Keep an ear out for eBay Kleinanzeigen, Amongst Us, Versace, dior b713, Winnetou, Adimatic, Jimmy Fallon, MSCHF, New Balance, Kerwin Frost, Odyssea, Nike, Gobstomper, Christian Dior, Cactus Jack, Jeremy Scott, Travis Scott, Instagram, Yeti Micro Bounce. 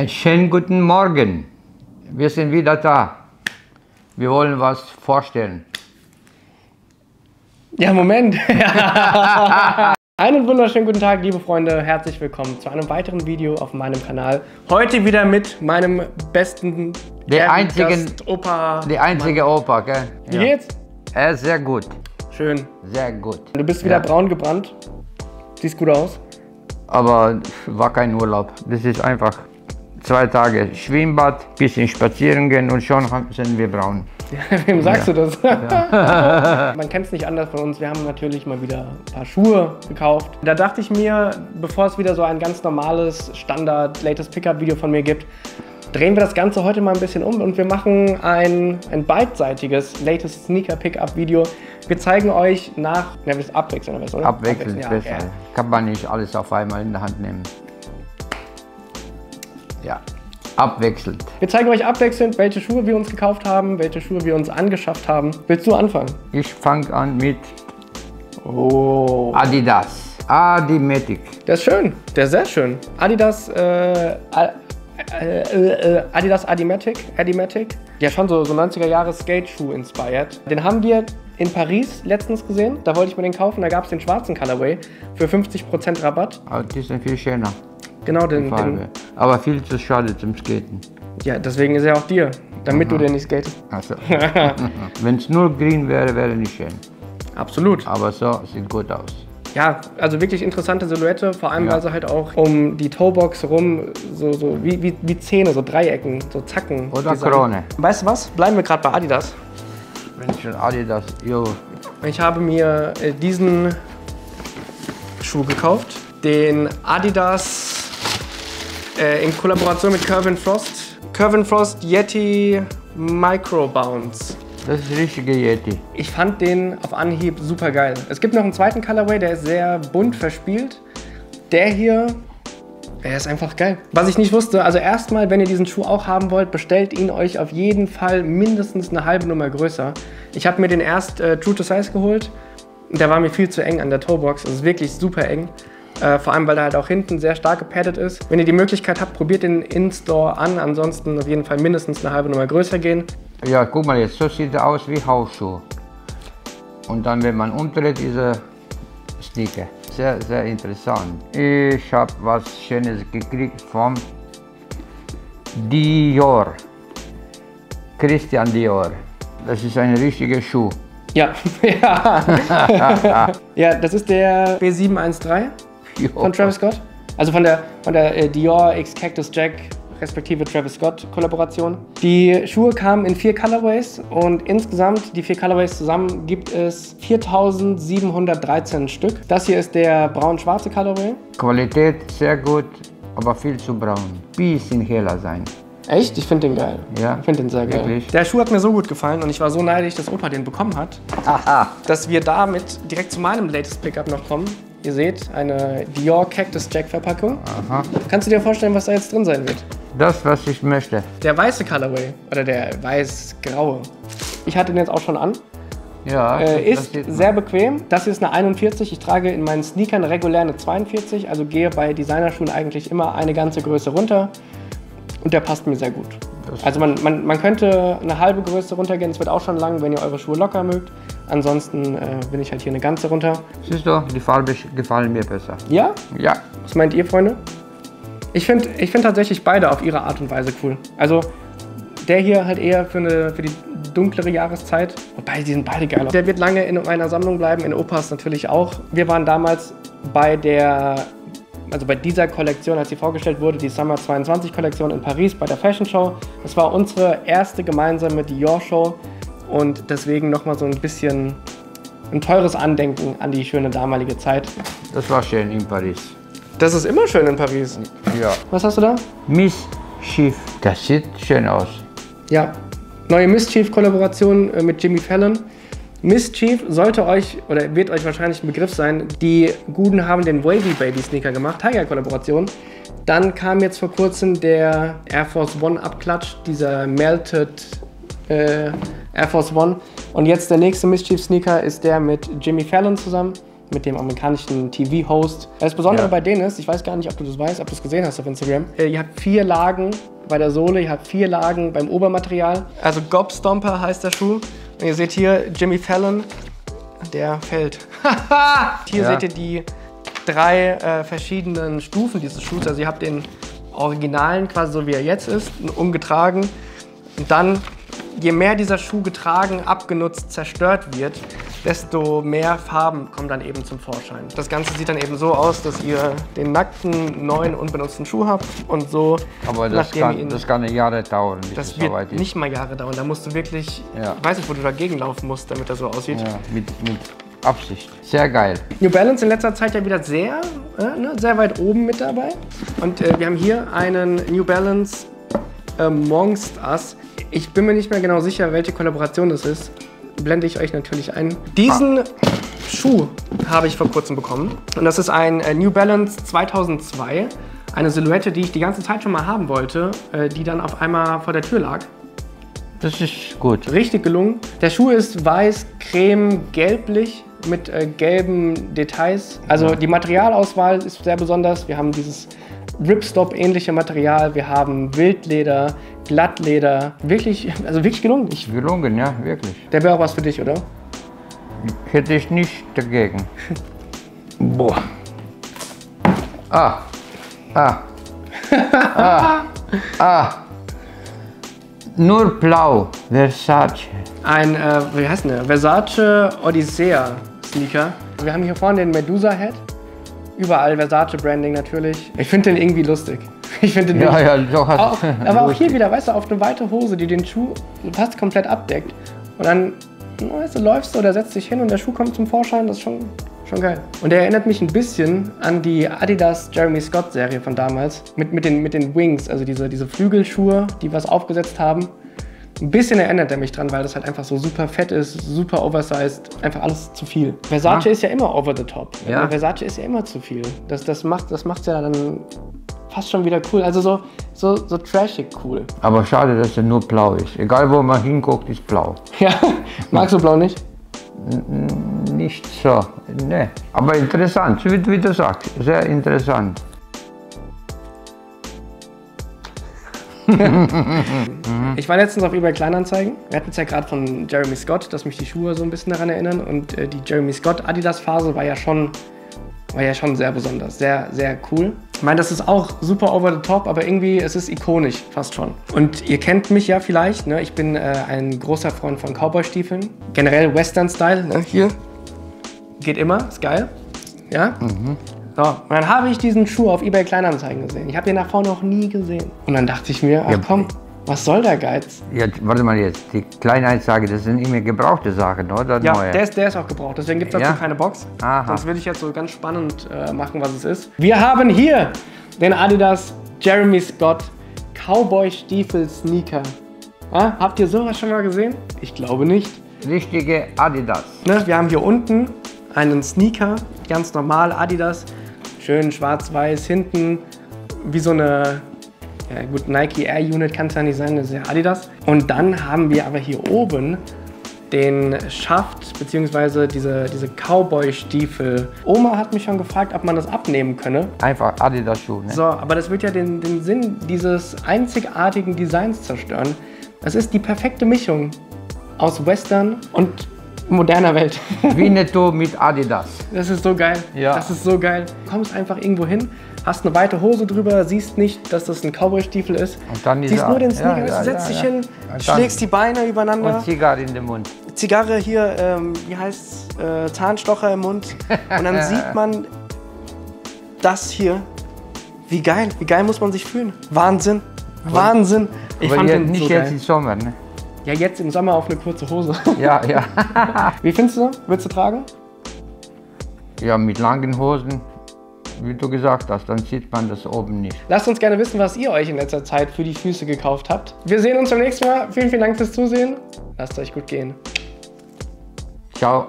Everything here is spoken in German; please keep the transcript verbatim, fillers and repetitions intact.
Einen schönen guten Morgen. Wir sind wieder da. Wir wollen was vorstellen. Ja, Moment. Einen wunderschönen guten Tag, liebe Freunde. Herzlich willkommen zu einem weiteren Video auf meinem Kanal. Heute wieder mit meinem besten der einzigen Gast, Opa. Die einzige Mann. Opa, gell? Wie ja. geht's? Er ist sehr gut. Schön. Sehr gut. Du bist wieder ja. braun gebrannt. Siehst gut aus. Aber war kein Urlaub. Das ist einfach zwei Tage Schwimmbad, bisschen spazieren gehen und schon sind wir braun. Ja, wem sagst ja. du das? Ja. Man kennt es nicht anders von uns. Wir haben natürlich mal wieder ein paar Schuhe gekauft. Da dachte ich mir, bevor es wieder so ein ganz normales Standard-Latest-Pickup-Video von mir gibt, drehen wir das Ganze heute mal ein bisschen um und wir machen ein, ein beidseitiges Latest Sneaker Pickup Video. Wir zeigen euch nach, ja, wir abwechseln am besten, abwechseln ist besser. Ja, okay. Kann man nicht alles auf einmal in der Hand nehmen. Ja, abwechselnd. Wir zeigen euch abwechselnd, welche Schuhe wir uns gekauft haben, welche Schuhe wir uns angeschafft haben. Willst du anfangen? Ich fange an mit oh. Adidas. Adimatic. Der ist schön, der ist sehr schön. Adidas, äh, Adidas Adimatic, Adimatic, ja schon so, so neunziger Jahre Skate-Schuh inspired. Den haben wir in Paris letztens gesehen, da wollte ich mir den kaufen, da gab es den schwarzen Colorway für fünfzig Prozent Rabatt. Aber die sind viel schöner. Genau, den, den... Aber viel zu schade zum Skaten. Ja, deswegen ist er auch dir, damit mhm. du den nicht skatest. Achso. Wenn es nur green wäre, wäre nicht schön. Absolut. Aber so sieht gut aus. Ja, also wirklich interessante Silhouette, vor allem ja. weil sie halt auch um die Toebox rum, so, so wie, wie, wie Zähne, so Dreiecken, so Zacken. Oder Krone. Weißt du was? Bleiben wir gerade bei Adidas. Wenn schon Adidas, yo. Ich habe mir diesen Schuh gekauft, den Adidas äh, in Kollaboration mit Kerwin Frost. Kerwin Frost Yeti Micro Bounce. Das ist richtige Yeti. Ich fand den auf Anhieb super geil. Es gibt noch einen zweiten Colorway, der ist sehr bunt verspielt. Der hier, der ist einfach geil. Was ich nicht wusste, also erstmal, wenn ihr diesen Schuh auch haben wollt, bestellt ihn euch auf jeden Fall mindestens eine halbe Nummer größer. Ich habe mir den erst äh, True to Size geholt. Der war mir viel zu eng an der Toebox. Das ist wirklich super eng. Äh, vor allem, weil er halt auch hinten sehr stark gepaddet ist. Wenn ihr die Möglichkeit habt, probiert den in-store an. Ansonsten auf jeden Fall mindestens eine halbe Nummer größer gehen. Ja, guck mal jetzt, so sieht er aus wie Hausschuh. Und dann, wenn man umdreht, ist er Sneaker. Sehr, sehr interessant. Ich habe was Schönes gekriegt vom Dior. Christian Dior. Das ist ein richtiger Schuh. Ja, ja. Ja, das ist der B sieben eins drei von Travis Scott. Also von der, von der äh, Dior x Cactus Jack respektive Travis Scott Kollaboration. Die Schuhe kamen in vier Colorways und insgesamt die vier Colorways zusammen gibt es viertausendsiebenhundertdreizehn Stück. Das hier ist der braun-schwarze Colorway. Qualität sehr gut, aber viel zu braun. Bisschen heller sein. Echt? Ich finde den geil. Ja. Ich finde den sehr geil. Wirklich? Der Schuh hat mir so gut gefallen und ich war so neidisch, dass Opa den bekommen hat, aha, dass wir damit direkt zu meinem Latest Pickup noch kommen. Ihr seht, eine Dior Cactus Jack Verpackung. Aha. Kannst du dir vorstellen, was da jetzt drin sein wird? Das, was ich möchte. Der weiße Colorway oder der weiß-graue. Ich hatte den jetzt auch schon an. Ja. Äh, ist sehr bequem. Das hier ist eine einundvierzig. Ich trage in meinen Sneakern regulär eine zweiundvierzig. Also gehe bei Designerschuhen eigentlich immer eine ganze Größe runter. Und der passt mir sehr gut. Das also man, man, man könnte eine halbe Größe runtergehen. Es wird auch schon lang, wenn ihr eure Schuhe locker mögt. Ansonsten äh, bin ich halt hier eine ganze runter. Siehst du, die Farbe gefallen mir besser. Ja? Ja. Was meint ihr, Freunde? Ich finde ich find tatsächlich beide auf ihre Art und Weise cool. Also der hier halt eher für, eine, für die dunklere Jahreszeit. Wobei, die sind beide geil. Der wird lange in meiner Sammlung bleiben, in Opas natürlich auch. Wir waren damals bei der, also bei dieser Kollektion, als sie vorgestellt wurde, die Summer zweiundzwanzig Kollektion in Paris bei der Fashion Show. Das war unsere erste gemeinsame Dior Show und deswegen nochmal so ein bisschen ein teures Andenken an die schöne damalige Zeit. Das war schön in Paris. Das ist immer schön in Paris. Ja. Was hast du da? MSCHF. Das sieht schön aus. Ja. Neue MSCHF-Kollaboration mit Jimmy Fallon. MSCHF sollte euch, oder wird euch wahrscheinlich ein Begriff sein, die Guten haben den Wavy Baby Sneaker gemacht, Tiger-Kollaboration. Dann kam jetzt vor kurzem der Air Force One Abklatsch, dieser Melted äh, Air Force One. Und jetzt der nächste MSCHF Sneaker ist der mit Jimmy Fallon zusammen. mit dem amerikanischen T V-Host. Das Besondere ja. bei denen ist, ich weiß gar nicht, ob du das weißt, ob du es gesehen hast auf Instagram, ihr habt vier Lagen bei der Sohle, ihr habt vier Lagen beim Obermaterial. Also Gobstomper heißt der Schuh. Und ihr seht hier Jimmy Fallon, der fällt. Hier ja. seht ihr die drei äh, verschiedenen Stufen dieses Schuhs. Also ihr habt den originalen, quasi so wie er jetzt ist, umgetragen. Und dann, je mehr dieser Schuh getragen, abgenutzt, zerstört wird, desto mehr Farben kommen dann eben zum Vorschein. Das Ganze sieht dann eben so aus, dass ihr den nackten, neuen, unbenutzten Schuh habt und so. Aber das, kann, ihn, das kann Jahre dauern. Das wird so nicht mal Jahre dauern. Da musst du wirklich, ja. ich weiß nicht, wo du dagegen laufen musst, damit er so aussieht. Ja, mit, mit Absicht. Sehr geil. New Balance in letzter Zeit ja wieder sehr, äh, ne, sehr weit oben mit dabei. Und äh, wir haben hier einen New Balance Amongst Us. Ich bin mir nicht mehr genau sicher, welche Kollaboration das ist. Blende ich euch natürlich ein. Diesen Schuh habe ich vor kurzem bekommen. Und das ist ein New Balance zweitausendzwei. Eine Silhouette, die ich die ganze Zeit schon mal haben wollte, die dann auf einmal vor der Tür lag. Das ist gut. Richtig gelungen. Der Schuh ist weiß, creme, gelblich mit gelben Details. Also die Materialauswahl ist sehr besonders. Wir haben dieses Ripstop-ähnliche Material, wir haben Wildleder, Glattleder, wirklich, also wirklich gelungen. Ich gelungen, ja, wirklich. Der wäre auch was für dich, oder? Hätte ich nicht dagegen. Boah. Ah. Ah. ah. Ah. Nur blau. Versace. Ein, äh, wie heißt denn der? Versace Odyssea Sneaker. Wir haben hier vorne den Medusa Head. Überall Versace-Branding natürlich. Ich finde den irgendwie lustig. Ich finde den ja, ja, doch hat auch, aber auch hier wieder, weißt du, auf eine weite Hose, die den Schuh fast komplett abdeckt. Und dann, weißt du, läufst du oder setzt dich hin und der Schuh kommt zum Vorschein. Das ist schon, schon geil. Und der erinnert mich ein bisschen an die Adidas Jeremy Scott Serie von damals. Mit, mit, den, mit den Wings, also diese, diese Flügelschuhe, die was aufgesetzt haben. Ein bisschen erinnert er mich dran, weil das halt einfach so super fett ist, super oversized, einfach alles zu viel. Versace ah. ist ja immer over the top. Ja. Versace ist ja immer zu viel. Das, das macht es das ja dann fast schon wieder cool. Also so, so, so trashig cool. Aber schade, dass er nur blau ist. Egal, wo man hinguckt, ist blau. Ja, magst du blau nicht? Nicht so, ne. Aber interessant, wie, wie du sagst, sehr interessant. Ich war letztens auf eBay Kleinanzeigen. Wir hatten es ja gerade von Jeremy Scott, dass mich die Schuhe so ein bisschen daran erinnern. Und äh, die Jeremy Scott Adidas Phase war ja schon, war ja schon sehr besonders, sehr, sehr cool. Ich meine, das ist auch super over the top, aber irgendwie, es ist ikonisch, fast schon. Und ihr kennt mich ja vielleicht, ne? Ich bin äh, ein großer Freund von Cowboy-Stiefeln. Generell Western-Style, ne? Hier. Geht immer, ist geil. Ja? Mhm. So, und dann habe ich diesen Schuh auf eBay Kleinanzeigen gesehen. Ich habe den davor noch nie gesehen. Und dann dachte ich mir, ach komm, was soll der Geiz? Ja, warte mal jetzt, die Kleinanzeige, das sind immer gebrauchte Sachen, oder? Ja, neue? Der, ist, der ist auch gebraucht, deswegen gibt es dazu ja? keine Box. Aha. Sonst würde ich jetzt so ganz spannend äh, machen, was es ist. Wir haben hier den Adidas Jeremy Scott Cowboy-Stiefel-Sneaker. Ja, habt ihr sowas schon mal gesehen? Ich glaube nicht. Richtige Adidas. Ne, wir haben hier unten einen Sneaker, ganz normal Adidas. Schön schwarz-weiß hinten, wie so eine, ja gut, Nike Air Unit kann es ja nicht sein, das ist ja Adidas. Und dann haben wir aber hier oben den Schaft, beziehungsweise diese, diese Cowboy-Stiefel. Oma hat mich schon gefragt, ob man das abnehmen könne. Einfach Adidas-Schuh, ne? So, aber das wird ja den, den Sinn dieses einzigartigen Designs zerstören. Das ist die perfekte Mischung aus Western und moderner Welt. Winnetou mit Adidas. Das ist so geil. Ja. Das ist so geil. Du kommst einfach irgendwo hin, hast eine weite Hose drüber, siehst nicht, dass das ein Cowboy-Stiefel ist. Und dann siehst nur den Sneaker, ja, ja, setzt ja, dich ja. hin, und schlägst die Beine übereinander. Und Zigarre in den Mund. Zigarre hier, ähm, wie heißt's, äh, Zahnstocher im Mund. Und dann sieht man das hier. Wie geil, wie geil muss man sich fühlen. Wahnsinn, cool. Wahnsinn. Ich Aber fand den nicht so geil. Jetzt im Sommer, ne? Ja, jetzt im Sommer auf eine kurze Hose. Ja, ja. Wie findest du? Willst du tragen? Ja, mit langen Hosen, wie du gesagt hast, dann sieht man das oben nicht. Lasst uns gerne wissen, was ihr euch in letzter Zeit für die Füße gekauft habt. Wir sehen uns beim nächsten Mal. Vielen, vielen Dank fürs Zusehen. Lasst euch gut gehen. Ciao.